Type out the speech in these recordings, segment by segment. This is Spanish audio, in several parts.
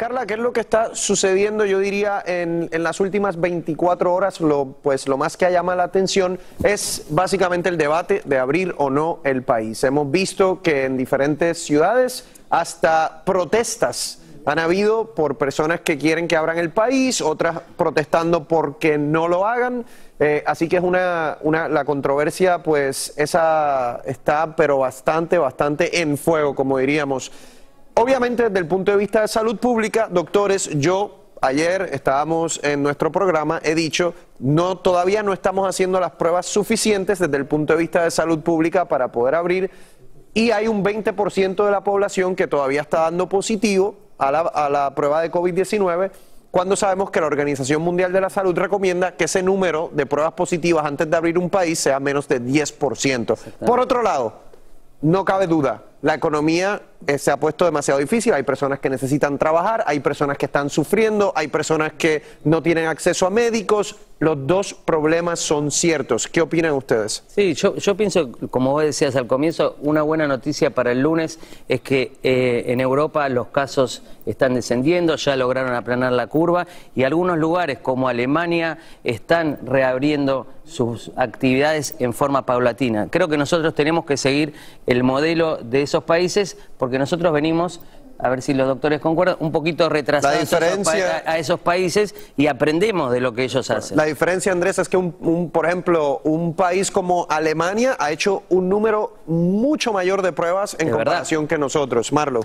Carla, ¿qué es lo que está sucediendo, yo diría, en las últimas 24 horas? Pues lo más que ha llamado la atención es básicamente el debate de abrir o no el país. Hemos visto que en diferentes ciudades hasta protestas han habido por personas que quieren que abran el país, otras protestando porque no lo hagan. Así que es la controversia, pues esa está pero bastante en fuego, como diríamos. Obviamente, desde el punto de vista de salud pública, doctores, yo ayer estábamos en nuestro programa, he dicho, todavía no estamos haciendo las pruebas suficientes desde el punto de vista de salud pública para poder abrir, y hay un 20% de la población que todavía está dando positivo a la prueba de COVID-19, cuando sabemos que la Organización Mundial de la Salud recomienda que ese número de pruebas positivas antes de abrir un país sea menos de 10%. Por otro lado, no cabe duda, la economía se ha puesto demasiado difícil, hay personas que necesitan trabajar, hay personas que están sufriendo, hay personas que no tienen acceso a médicos, los dos problemas son ciertos. ¿Qué opinan ustedes? Sí, yo pienso, como vos decías al comienzo, una buena noticia para el lunes es que en Europa los casos están descendiendo, ya lograron aplanar la curva y algunos lugares como Alemania están reabriendo sus actividades en forma paulatina. Creo que nosotros tenemos que seguir el modelo de esos países porque nosotros venimos, a ver si los doctores concuerdan, un poquito retrasados a esos países y aprendemos de lo que ellos hacen. La diferencia, Andrés, es que, por ejemplo, un país como Alemania ha hecho un número mucho mayor de pruebas en comparación que nosotros. Marlo.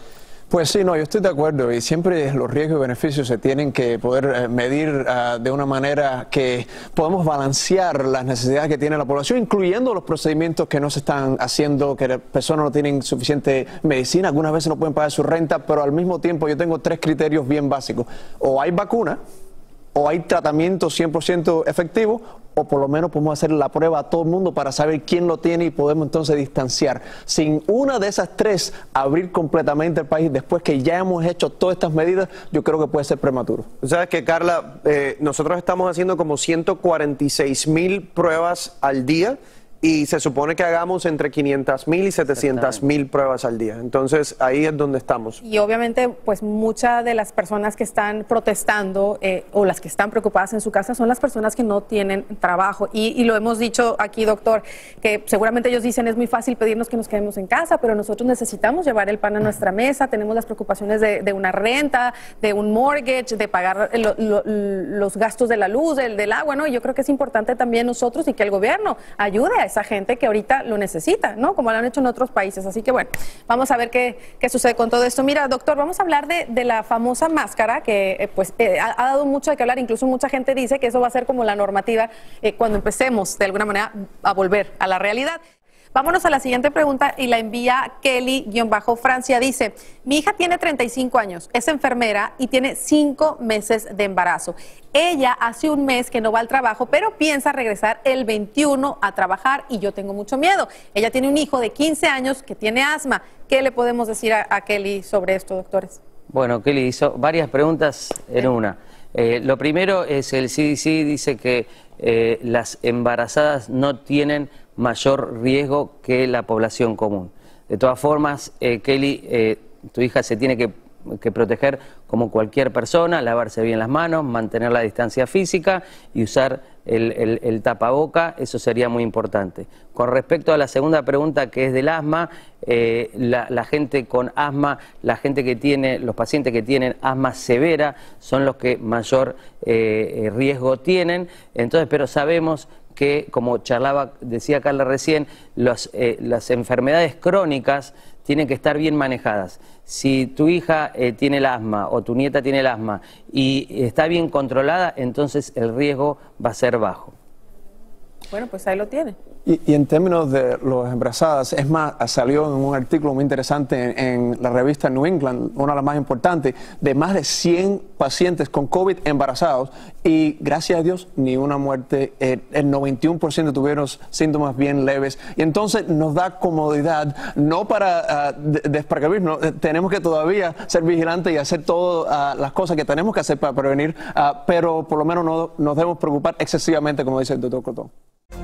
Pues sí, no, yo estoy de acuerdo y siempre los riesgos y beneficios se tienen que poder medir de una manera que podamos balancear las necesidades que tiene la población, incluyendo los procedimientos que no se están haciendo, que las personas no tienen suficiente medicina, algunas veces no pueden pagar su renta, pero al mismo tiempo yo tengo tres criterios bien básicos. O hay vacuna, o hay tratamiento 100% efectivo, o por lo menos podemos hacer la prueba a todo el mundo para saber quién lo tiene y podemos entonces distanciar. Sin una de esas tres, abrir completamente el país después que ya hemos hecho todas estas medidas, yo creo que puede ser prematuro. ¿Sabes qué, Carla? Nosotros estamos haciendo como 146.000 pruebas al día y se supone que hagamos entre 500.000 y 700.000 pruebas al día. Entonces, ahí es donde estamos. Y obviamente, pues muchas de las personas que están protestando o las que están preocupadas en su casa son las personas que no tienen trabajo. Y lo hemos dicho aquí, doctor, que seguramente ellos dicen es muy fácil pedirnos que nos quedemos en casa, pero nosotros necesitamos llevar el pan a nuestra mesa, tenemos las preocupaciones de una renta, de un mortgage, de pagar los gastos de la luz, del agua, ¿no? Y yo creo que es importante también nosotros y que el gobierno ayude a esa gente que ahorita lo necesita, ¿no? Como lo han hecho en otros países. Así que bueno, vamos a ver qué sucede con todo esto. Mira, doctor, vamos a hablar de la famosa máscara que ha dado mucho de qué hablar. Incluso mucha gente dice que eso va a ser como la normativa cuando empecemos de alguna manera a volver a la realidad. Vámonos a la siguiente pregunta y la envía Kelly-Francia. Dice, mi hija tiene 35 años, es enfermera y tiene 5 meses de embarazo. Ella hace un mes que no va al trabajo, pero piensa regresar el 21 a trabajar y yo tengo mucho miedo. Ella tiene un hijo de 15 años que tiene asma. ¿Qué le podemos decir a Kelly sobre esto, doctores? Bueno, Kelly hizo varias preguntas en una. Lo primero es el CDC dice que las embarazadas no tienen mayor riesgo que la población común. De todas formas, Kelly, tu hija se tiene que proteger como cualquier persona, lavarse bien las manos, mantener la distancia física y usar el tapaboca, eso sería muy importante. Con respecto a la segunda pregunta que es del asma, la gente con asma, los pacientes que tienen asma severa son los que mayor riesgo tienen, entonces, pero sabemos que, como decía Carla recién, las enfermedades crónicas tienen que estar bien manejadas. Si tu hija tiene el asma o tu nieta tiene el asma y está bien controlada, entonces el riesgo va a ser bajo. Bueno, pues ahí lo tiene. Y en términos de los embarazadas, es más, salió en un artículo muy interesante en la revista New England, una de las más importantes, de más de 100 pacientes con COVID embarazados y gracias a Dios ni una muerte, el 91% tuvieron síntomas bien leves y entonces nos da comodidad, no para desprecavirnos, tenemos que todavía ser vigilantes y hacer todas las cosas que tenemos que hacer para prevenir, pero por lo menos no nos debemos preocupar excesivamente, como dice el doctor Cotón.